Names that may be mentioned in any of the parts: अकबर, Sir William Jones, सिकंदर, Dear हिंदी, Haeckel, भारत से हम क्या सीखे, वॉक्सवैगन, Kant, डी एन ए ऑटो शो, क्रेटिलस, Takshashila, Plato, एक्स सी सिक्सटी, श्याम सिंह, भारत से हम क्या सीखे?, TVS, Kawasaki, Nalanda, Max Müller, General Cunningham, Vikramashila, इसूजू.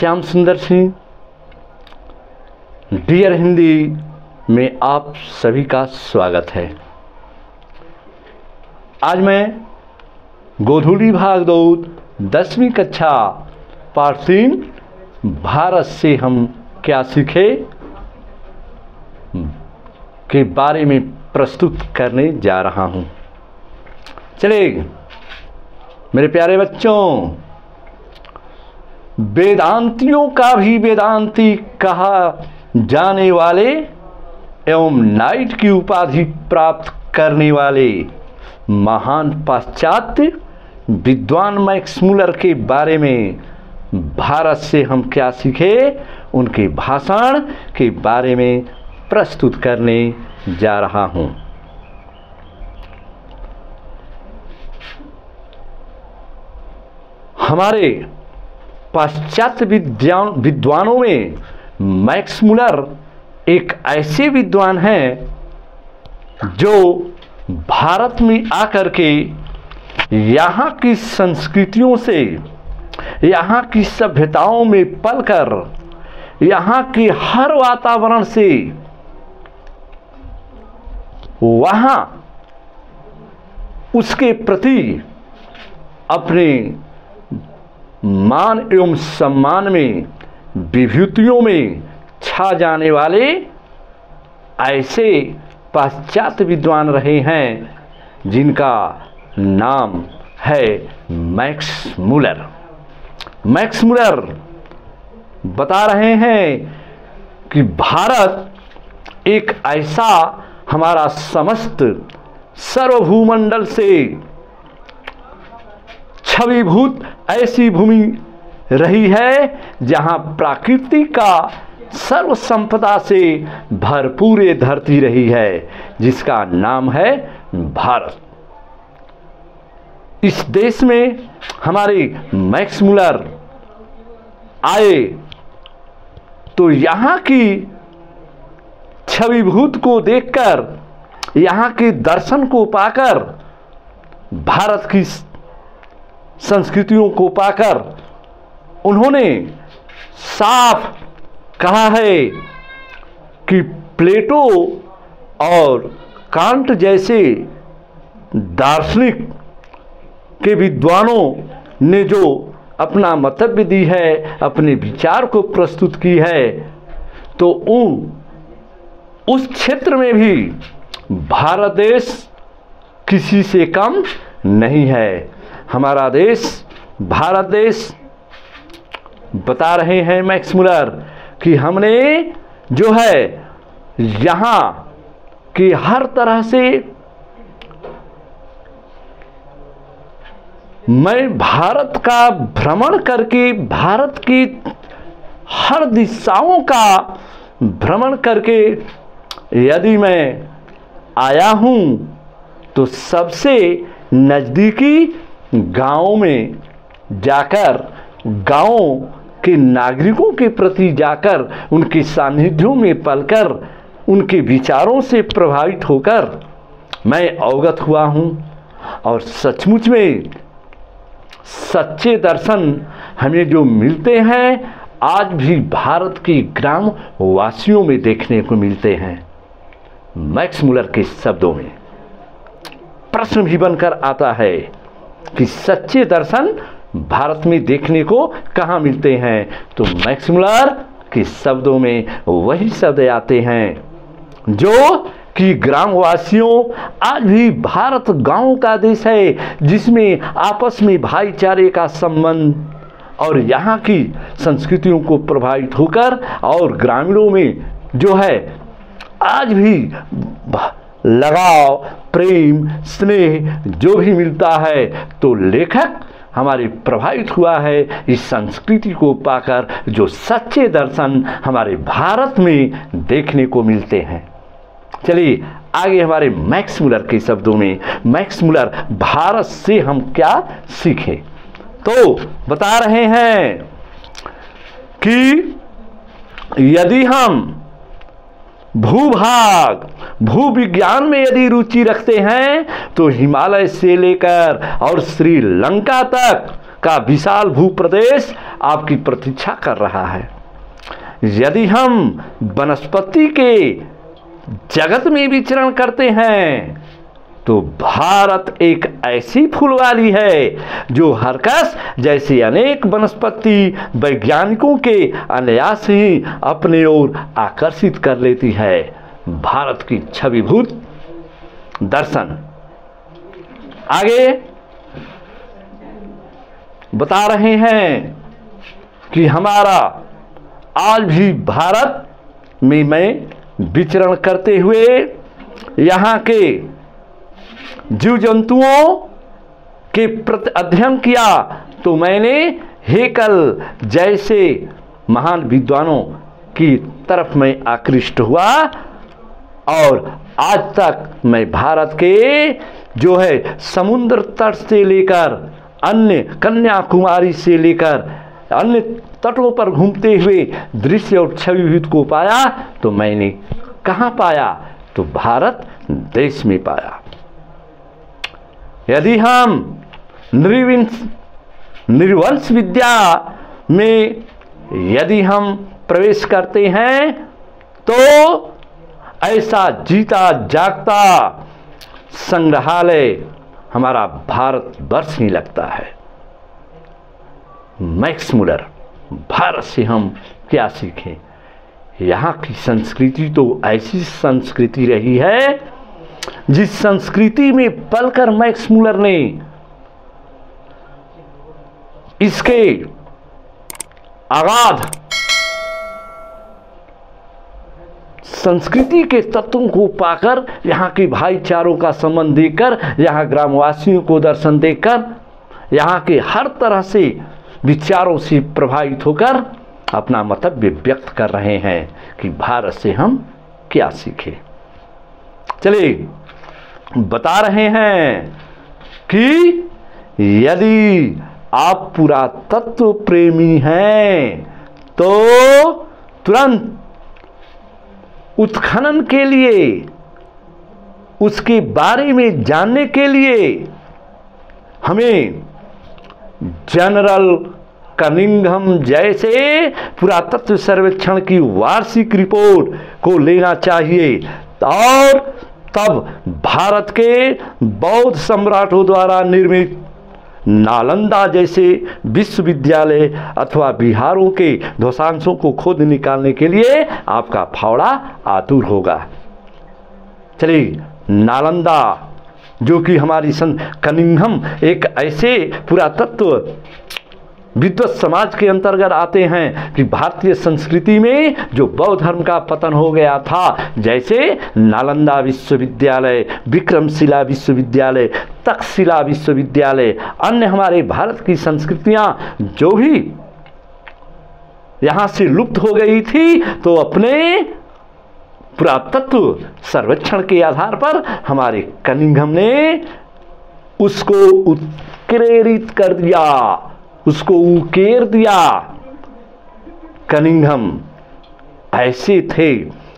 श्याम सिंह, dear हिंदी में आप सभी का स्वागत है। आज मैं गोधूली भाग दौड़ 10वीं कक्षा पार्ट 3 भारत से हम क्या सीखे के बारे में प्रस्तुत करने जा रहा हूँ। चलिए मेरे प्यारे बच्चों, वेदांतियों का भी वेदांती कहा जाने वाले एवं नाइट की उपाधि प्राप्त करने वाले महान पाश्चात्य विद्वान मैक्स मूलर के बारे में भारत से हम क्या सीखे उनके भाषण के बारे में प्रस्तुत करने जा रहा हूँ। हमारे पाश्चात्य विद्वानों में मैक्स मूलर एक ऐसे विद्वान हैं जो भारत में आकर के यहाँ की संस्कृतियों से, यहाँ की सभ्यताओं में पलकर, यहाँ के हर वातावरण से वहाँ उसके प्रति अपने मान एवं सम्मान में, विभूतियों में छा जाने वाले ऐसे पाश्चात्य विद्वान रहे हैं जिनका नाम है मैक्स मूलर। मैक्स मूलर बता रहे हैं कि भारत एक ऐसा हमारा समस्त सर्वभूमंडल से छविभूत ऐसी भूमि रही है जहाँ प्रकृति का सर्व संपदा से भरपूर धरती रही है जिसका नाम है भारत। इस देश में हमारे मैक्स मूलर आए तो यहाँ की छविभूत को देखकर, यहाँ के दर्शन को पाकर, भारत की संस्कृतियों को पाकर उन्होंने साफ कहा है कि प्लेटो और कांट जैसे दार्शनिक के विद्वानों ने जो अपना मंतव्य दी है, अपने विचार को प्रस्तुत की है, तो उस क्षेत्र में भी भारत देश किसी से कम नहीं है। हमारा देश, भारत देश, बता रहे हैं मैक्स मूलर कि हमने जो है यहाँ की हर तरह से, मैं भारत का भ्रमण करके, भारत की हर दिशाओं का भ्रमण करके यदि मैं आया हूँ तो सबसे नज़दीकी गाँव में जाकर, गाँव के नागरिकों के प्रति जाकर, उनके सानिध्यों में पलकर, उनके विचारों से प्रभावित होकर मैं अवगत हुआ हूँ। और सचमुच में सच्चे दर्शन हमें जो मिलते हैं आज भी भारत के ग्राम वासियों में देखने को मिलते हैं। मैक्स मूलर के शब्दों में प्रश्न भी बनकर आता है कि सच्चे दर्शन भारत में देखने को कहाँ मिलते हैं, तो मैक्स मूलर के शब्दों में वही शब्द आते हैं जो कि ग्रामवासियों, आज भी भारत गांव का देश है जिसमें आपस में भाईचारे का संबंध और यहाँ की संस्कृतियों को प्रभावित होकर और ग्रामीणों में जो है आज भी लगाव, प्रेम, स्नेह जो भी मिलता है, तो लेखक हमारे प्रभावित हुआ है इस संस्कृति को पाकर जो सच्चे दर्शन हमारे भारत में देखने को मिलते हैं। चलिए आगे हमारे मैक्स मूलर के शब्दों में, मैक्स मूलर भारत से हम क्या सीखे, तो बता रहे हैं कि यदि हम भूभाग, भूविज्ञान में यदि रुचि रखते हैं तो हिमालय से लेकर और श्रीलंका तक का विशाल भूप्रदेश आपकी प्रतीक्षा कर रहा है। यदि हम वनस्पति के जगत में विचरण करते हैं तो भारत एक ऐसी फूलवाली है जो हरकस जैसे अनेक वनस्पति वैज्ञानिकों के अन्यास ही अपने ओर आकर्षित कर लेती है। भारत की छविभूत दर्शन। आगे बता रहे हैं कि हमारा आज भी भारत में विचरण करते हुए यहाँ के जीव जंतुओं के प्रति अध्ययन किया तो मैंने हेकल जैसे महान विद्वानों की तरफ मैं आकृष्ट हुआ और आज तक मैं भारत के जो है समुद्र तट से लेकर अन्य कन्याकुमारी से लेकर अन्य तटों पर घूमते हुए दृश्य और छविभूत को पाया तो मैंने कहाँ पाया तो भारत देश में पाया। यदि हम निर्वंश विद्या में यदि हम प्रवेश करते हैं तो ऐसा जीता जागता संग्रहालय हमारा भारतवर्ष ही लगता है। मैक्स मुलर, भारत से हम क्या सीखें। यहाँ की संस्कृति तो ऐसी संस्कृति रही है जिस संस्कृति में पलकर मैक्स मुलर ने इसके अगाध संस्कृति के तत्वों को पाकर यहाँ के भाईचारों का संबंध देकर यहाँ ग्रामवासियों को दर्शन देकर यहाँ के हर तरह से विचारों से प्रभावित होकर अपना मतव्य व्यक्त कर रहे हैं कि भारत से हम क्या सीखे। चलिए बता रहे हैं कि यदि आप पुरातत्व प्रेमी हैं तो तुरंत उत्खनन के लिए उसके बारे में जानने के लिए हमें जनरल कनिंघम जैसे पुरातत्व सर्वेक्षण की वार्षिक रिपोर्ट को लेना चाहिए और तब भारत के बौद्ध सम्राटों द्वारा निर्मित नालंदा जैसे विश्वविद्यालय अथवा बिहारों के ध्वंसांशों को खोद निकालने के लिए आपका फावड़ा आतुर होगा। चलिए नालंदा जो कि हमारी कनिंघम एक ऐसे पुरातत्व विद्वत समाज के अंतर्गत आते हैं कि भारतीय संस्कृति में जो बौद्ध धर्म का पतन हो गया था जैसे नालंदा विश्वविद्यालय, विक्रमशिला विश्वविद्यालय, तक्षशिला विश्वविद्यालय, अन्य हमारे भारत की संस्कृतियाँ जो भी यहाँ से लुप्त हो गई थी तो अपने पुरातत्व सर्वेक्षण के आधार पर हमारे कनिंघम ने उसको उत्प्रेरित कर दिया, उसको उकेर दिया। कनिंघम ऐसे थे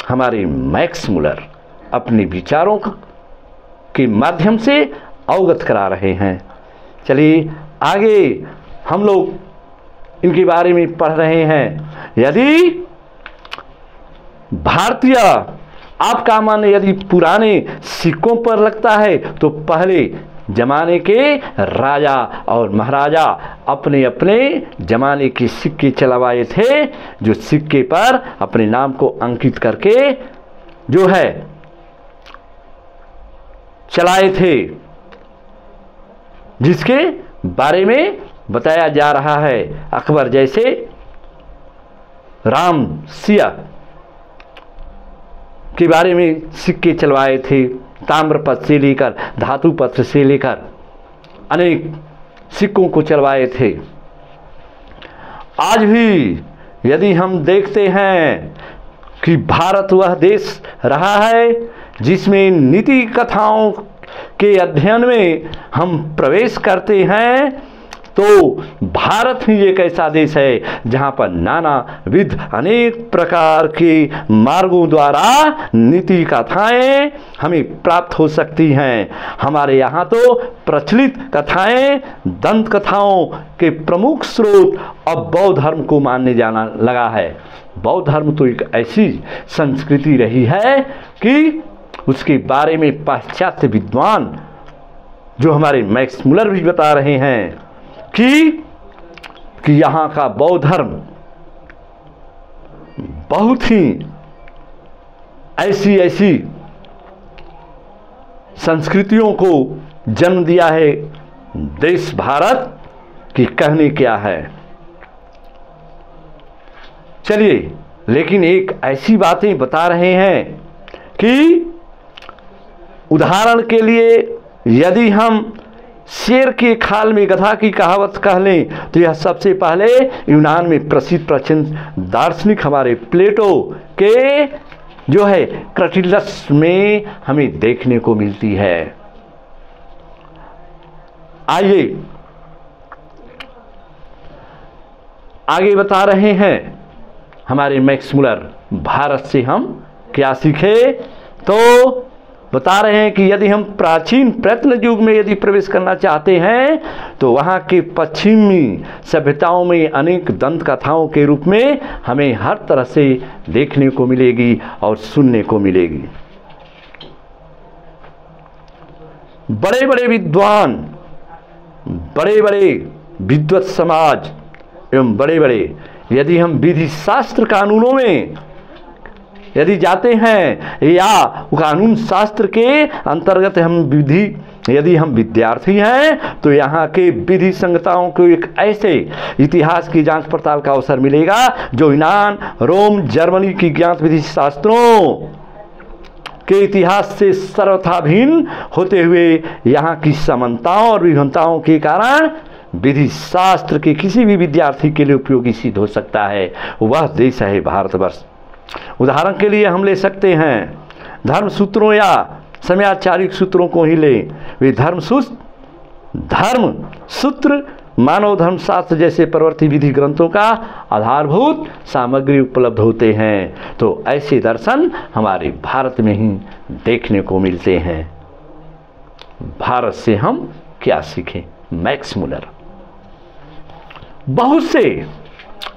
हमारे मैक्स मुलर अपने विचारों के माध्यम से अवगत करा रहे हैं। चलिए आगे हम लोग इनके बारे में पढ़ रहे हैं। यदि भारतीय आपका मन यदि पुराने सिक्कों पर लगता है तो पहले जमाने के राजा और महाराजा अपने अपने जमाने के सिक्के चलवाए थे जो सिक्के पर अपने नाम को अंकित करके जो है चलाए थे जिसके बारे में बताया जा रहा है। अकबर जैसे, राम सिया के बारे में सिक्के चलवाए थे। ताम्रपत्र से लेकर धातु पत्र से लेकर अनेक सिक्कों को चलवाए थे। आज भी यदि हम देखते हैं कि भारत वह देश रहा है जिसमें नीति कथाओं के अध्ययन में हम प्रवेश करते हैं तो भारत ही एक ऐसा देश है जहाँ पर नानाविध अनेक प्रकार के मार्गों द्वारा नीति कथाएं हमें प्राप्त हो सकती हैं। हमारे यहाँ तो प्रचलित कथाएं दंत कथाओं के प्रमुख स्रोत अब बौद्ध धर्म को मानने जाना लगा है। बौद्ध धर्म तो एक ऐसी संस्कृति रही है कि उसके बारे में पाश्चात्य विद्वान जो हमारे मैक्स मुलर भी बता रहे हैं कि यहाँ का बौद्ध धर्म बहुत ही ऐसी ऐसी संस्कृतियों को जन्म दिया है। देश भारत की कहने क्या है। चलिए, लेकिन एक ऐसी बातें बता रहे हैं कि उदाहरण के लिए यदि हम शेर के खाल में गधा की कहावत कह लें तो यह सबसे पहले यूनान में प्रसिद्ध प्राचीन दार्शनिक हमारे प्लेटो के जो है क्रेटिलस में हमें देखने को मिलती है। आइए आगे बता रहे हैं हमारे मैक्स मुलर भारत से हम क्या सीखे, तो बता रहे हैं कि यदि हम प्राचीन प्रत्न युग में यदि प्रवेश करना चाहते हैं तो वहाँ के पश्चिमी सभ्यताओं में अनेक दंत कथाओं के रूप में हमें हर तरह से देखने को मिलेगी और सुनने को मिलेगी। बड़े बड़े विद्वान, बड़े बड़े विद्वत समाज एवं बड़े बड़े यदि हम विधि शास्त्र कानूनों में यदि जाते हैं या कानून शास्त्र के अंतर्गत हम विधि यदि हम विद्यार्थी हैं तो यहाँ के विधि संगताओं को एक ऐसे इतिहास की जांच पड़ताल का अवसर मिलेगा जो यूनान, रोम, जर्मनी की ज्ञात विधि शास्त्रों के इतिहास से सर्वथा भिन्न होते हुए यहाँ की समानताओं और विभिन्नताओं के कारण विधि शास्त्र के किसी भी विद्यार्थी के लिए उपयोगी सिद्ध हो सकता है। वह देश है भारतवर्ष। उदाहरण के लिए हम ले सकते हैं धर्म सूत्रों या समयाचारिक सूत्रों को ही लें। वे धर्म सूत्र मानव धर्मशास्त्र जैसे प्रवर्ती विधि ग्रंथों का आधारभूत सामग्री उपलब्ध होते हैं। तो ऐसे दर्शन हमारे भारत में ही देखने को मिलते हैं। भारत से हम क्या सीखें, मैक्स मुलर। बहुत से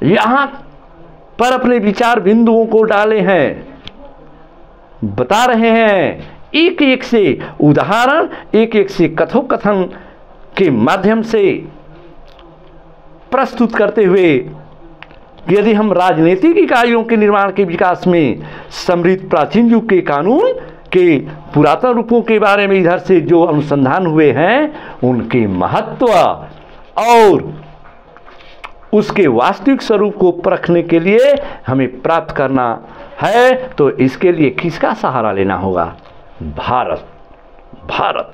यहाँ पर अपने विचार बिंदुओं को डाले हैं, बता रहे हैं एक एक से उदाहरण, एक एक से कथोकथन के माध्यम से प्रस्तुत करते हुए यदि हम राजनीतिक इकाइयों के निर्माण के विकास में समृद्ध प्राचीन युग के कानून के पुरातन रूपों के बारे में इधर से जो अनुसंधान हुए हैं उनके महत्व और उसके वास्तविक स्वरूप को परखने के लिए हमें प्राप्त करना है तो इसके लिए किसका सहारा लेना होगा? भारत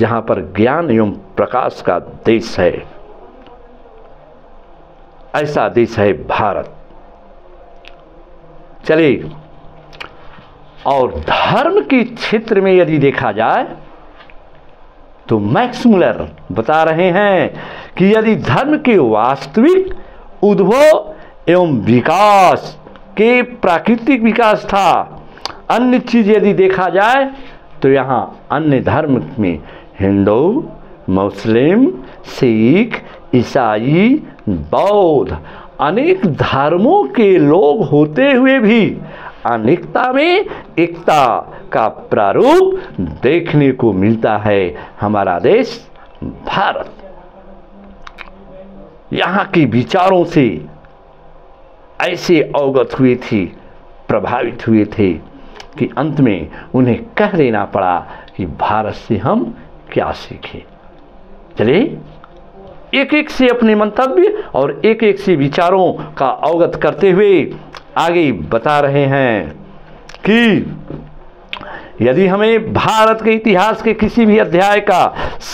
जहाँ पर ज्ञान एवं प्रकाश का देश है, ऐसा देश है भारत। चलिए, और धर्म के क्षेत्र में यदि देखा जाए तो मैक्स मुलर बता रहे हैं कि यदि धर्म के वास्तविक उद्भव एवं विकास के प्राकृतिक विकास था, अन्य चीज़ यदि देखा जाए तो यहाँ अन्य धर्म में हिंदू, मुस्लिम, सिख, ईसाई, बौद्ध अनेक धर्मों के लोग होते हुए भी अनेकता में एकता का प्रारूप देखने को मिलता है। हमारा देश भारत यहाँ के विचारों से ऐसे अवगत हुए थे, प्रभावित हुए थे कि अंत में उन्हें कह देना पड़ा कि भारत से हम क्या सीखें। चलिए, एक एक से अपने मंतव्य और एक एक से विचारों का अवगत करते हुए आगे बता रहे हैं कि यदि हमें भारत के इतिहास के किसी भी अध्याय का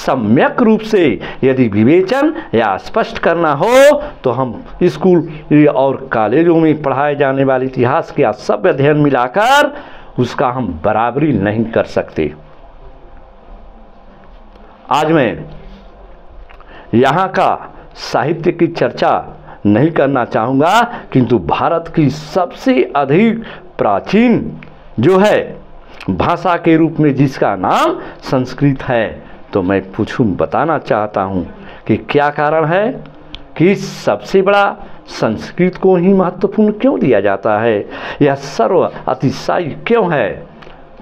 सम्यक रूप से यदि विवेचन या स्पष्ट करना हो तो हम स्कूल और कॉलेजों में पढ़ाए जाने वाले इतिहास के सब अध्ययन मिलाकर उसका हम बराबरी नहीं कर सकते। आज मैं यहाँ का साहित्य की चर्चा नहीं करना चाहूँगा, किंतु भारत की सबसे अधिक प्राचीन जो है भाषा के रूप में जिसका नाम संस्कृत है, तो मैं बताना चाहता हूँ कि क्या कारण है कि सबसे बड़ा संस्कृत को ही महत्वपूर्ण क्यों दिया जाता है, यह सर्व अतिशय क्यों है।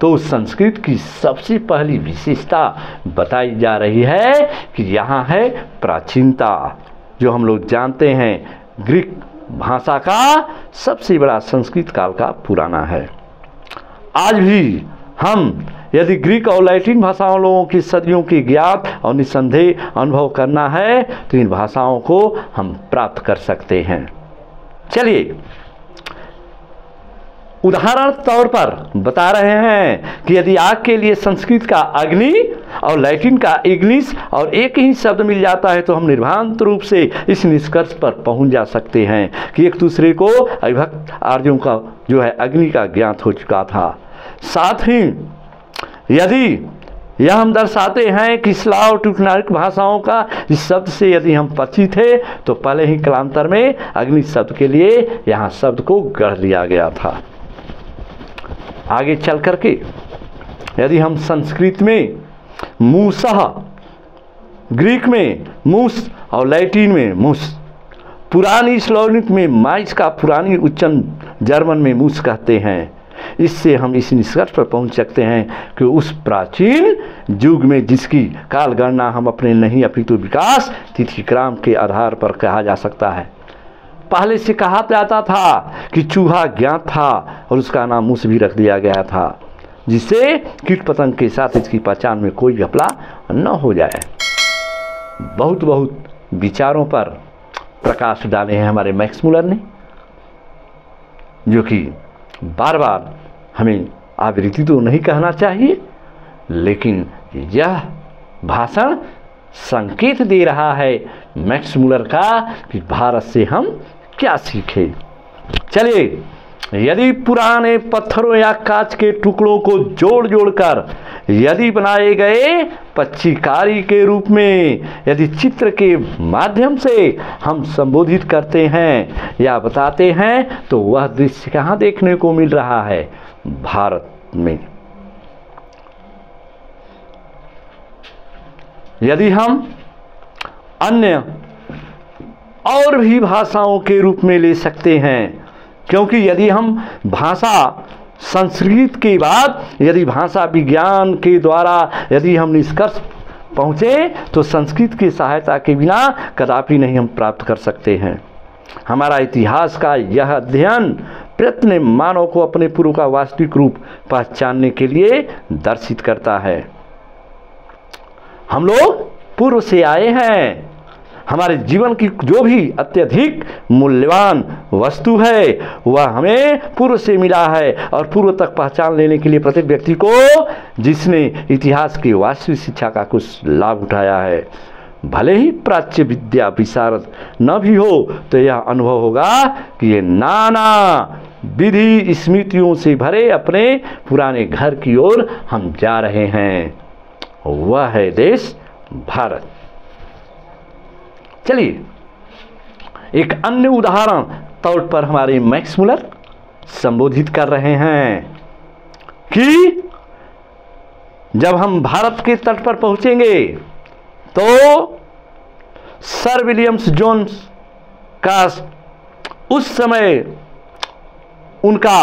तो संस्कृत की सबसे पहली विशेषता बताई जा रही है कि यहाँ है प्राचीनता। जो हम लोग जानते हैं ग्रीक भाषा का सबसे बड़ा संस्कृत काल का पुराना है। आज भी हम यदि ग्रीक और लैटिन भाषाओं लोगों की सदियों की ज्ञात और निसंदेह अनुभव करना है तो इन भाषाओं को हम प्राप्त कर सकते हैं। चलिए उदाहरण तौर पर बता रहे हैं कि यदि आग के लिए संस्कृत का अग्नि और लैटिन का इग्निस और एक ही शब्द मिल जाता है तो हम निर्भ्रांत रूप से इस निष्कर्ष पर पहुंच जा सकते हैं कि एक दूसरे को अविभक्त आर्यों का जो है अग्नि का ज्ञात हो चुका था। साथ ही यदि यह हम दर्शाते हैं कि स्लाव टुकनारिक भाषाओं का इस शब्द से यदि हम परिचित थे तो पहले ही कालांतर में अग्नि शब्द के लिए यहाँ शब्द को गढ़ लिया गया था। आगे चल करके यदि हम संस्कृत में मूसह, ग्रीक में मूस और लैटिन में मूस, पुरानी स्लोनिक में माइस का पुरानी उच्चारण जर्मन में मूस कहते हैं, इससे हम इस निष्कर्ष पर पहुंच सकते हैं कि उस प्राचीन युग में जिसकी कालगणना हम अपने नहीं अपितु विकास तिथिक्रम के आधार पर कहा जा सकता है। पहले से कहा जाता था कि चूहा ज्ञात था और उसका नाम मूस भी रख दिया गया था, जिससे कीट पतंग के साथ इसकी पहचान में कोई घपला न हो जाए। बहुत बहुत विचारों पर प्रकाश डाले हैं हमारे मैक्स मुलर ने, जो कि बार बार हमें आवृत्ति तो नहीं कहना चाहिए, लेकिन यह भाषण संकेत दे रहा है मैक्स मुलर का कि भारत से हम क्या सीखे। चलिए यदि पुराने पत्थरों या कांच के टुकड़ों को जोड़ कर यदि बनाए गए पच्चीकारी के रूप में यदि चित्र के माध्यम से हम संबोधित करते हैं या बताते हैं तो वह दृश्य कहाँ देखने को मिल रहा है? भारत में। यदि हम अन्य और भी भाषाओं के रूप में ले सकते हैं, क्योंकि यदि हम भाषा संस्कृत के बाद यदि भाषा विज्ञान के द्वारा यदि हम निष्कर्ष पहुँचे तो संस्कृत की सहायता के बिना कदापि नहीं हम प्राप्त कर सकते हैं। हमारा इतिहास का यह अध्ययन प्रत्येक मानव को अपने पूर्व का वास्तविक रूप पहचानने के लिए दर्शित करता है। हम लोग पूर्व से आए हैं, हमारे जीवन की जो भी अत्यधिक मूल्यवान वस्तु है वह हमें पूर्व से मिला है, और पूर्व तक पहचान लेने के लिए प्रत्येक व्यक्ति को जिसने इतिहास की वास्तविक शिक्षा का कुछ लाभ उठाया है, भले ही प्राच्य विद्या विशारद न भी हो, तो यह अनुभव होगा कि ये नाना विधि स्मृतियों से भरे अपने पुराने घर की ओर हम जा रहे हैं। वह है देश भारत। चलिए एक अन्य उदाहरण तौर पर हमारे मैक्स मुलर संबोधित कर रहे हैं कि जब हम भारत के तट पर पहुंचेंगे तो सर विलियम जोन्स का उस समय उनका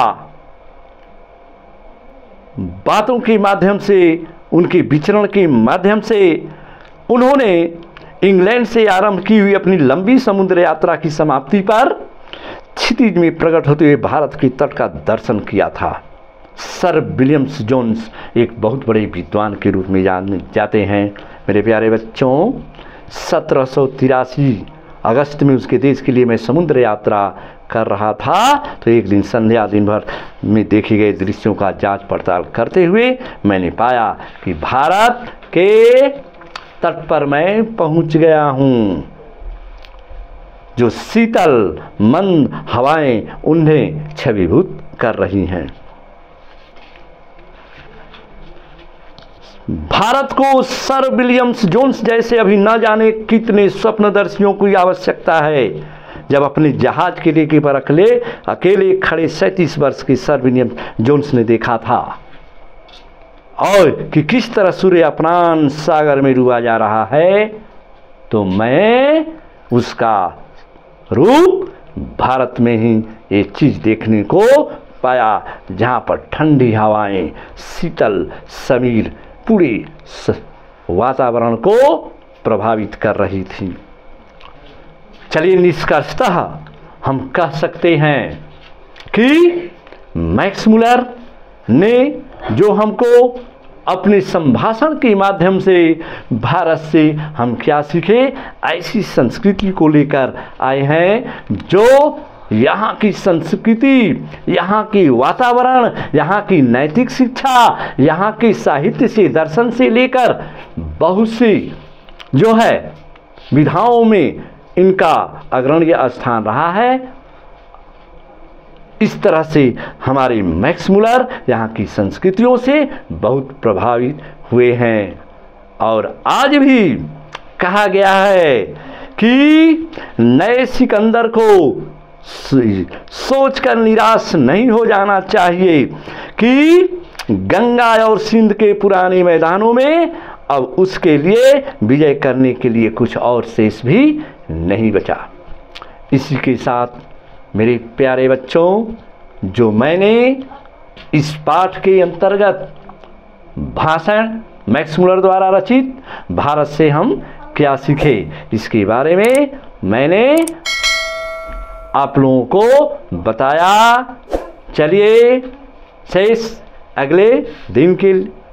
बातों के माध्यम से, उनके विचरण के माध्यम से उन्होंने इंग्लैंड से आरंभ की हुई अपनी लंबी समुद्र यात्रा की समाप्ति पर क्षितिज में प्रकट होते हुए भारत के तट का दर्शन किया था। सर विलियम जोन्स एक बहुत बड़े विद्वान के रूप में जाने जाते हैं। मेरे प्यारे बच्चों, 1783 अगस्त में उसके देश के लिए मैं समुद्र यात्रा कर रहा था तो एक दिन संध्या दिन भर में देखे गए दृश्यों का जांच पड़ताल करते हुए मैंने पाया कि भारत के तट पर मैं पहुंच गया हूं। जो शीतल मंद हवाएं उन्हें छविभूत कर रही हैं। भारत को सर विलियम जोन्स जैसे अभी न जाने कितने स्वप्नदर्शियों की आवश्यकता है। जब अपने जहाज के लेके पर अकेले खड़े 37 वर्ष के सर विलियम जोन्स ने देखा था और कि किस तरह सूर्य अपनान सागर में डूबा जा रहा है, तो मैं उसका रूप भारत में ही ये चीज़ देखने को पाया, जहाँ पर ठंडी हवाएं, शीतल समीर पूरे वातावरण को प्रभावित कर रही थी। चलिए निष्कर्षतः हम कह सकते हैं कि मैक्स मुलर ने जो हमको अपने संभाषण के माध्यम से भारत से हम क्या सीखे, ऐसी संस्कृति को लेकर आए हैं जो यहाँ की संस्कृति, यहाँ की वातावरण, यहाँ की नैतिक शिक्षा, यहाँ के साहित्य से, दर्शन से लेकर बहुत सी जो है विधाओं में इनका अग्रणी स्थान रहा है। इस तरह से हमारे मैक्स मुलर यहाँ की संस्कृतियों से बहुत प्रभावित हुए हैं। और आज भी कहा गया है कि नए सिकंदर को सोचकर निराश नहीं हो जाना चाहिए कि गंगा और सिंध के पुराने मैदानों में अब उसके लिए विजय करने के लिए कुछ और शेष भी नहीं बचा। इसी के साथ मेरे प्यारे बच्चों, जो मैंने इस पाठ के अंतर्गत भाषण मैक्स मुलर द्वारा रचित भारत से हम क्या सीखे, इसके बारे में मैंने आप लोगों को बताया। चलिए शेष अगले दिन के